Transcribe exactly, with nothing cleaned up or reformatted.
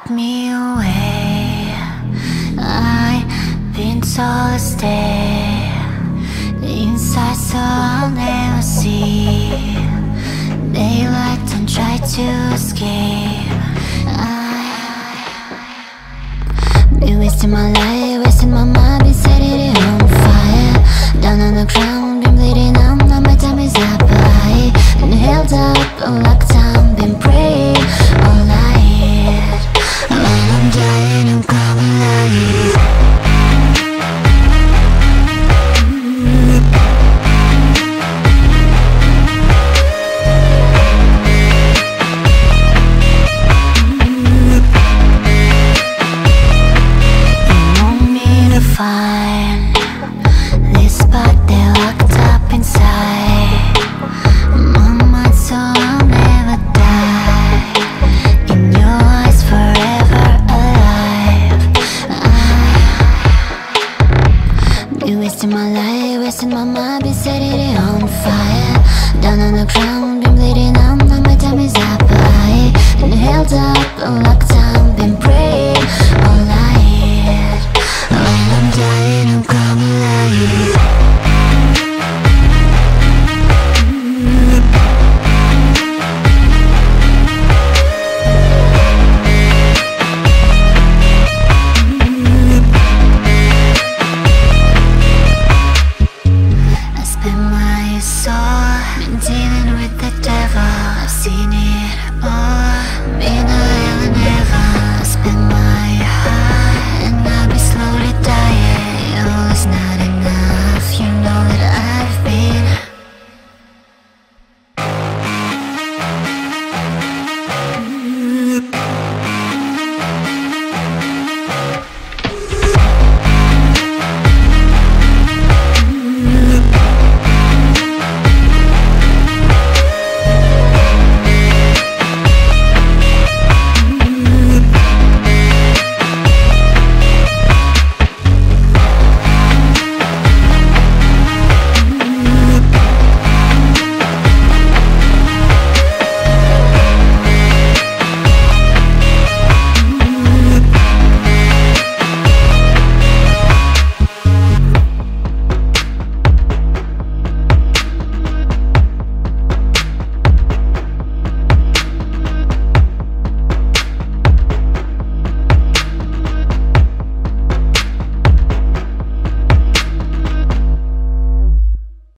Lock me away. I've been told to stay inside, so I'll never see daylight and try to escape.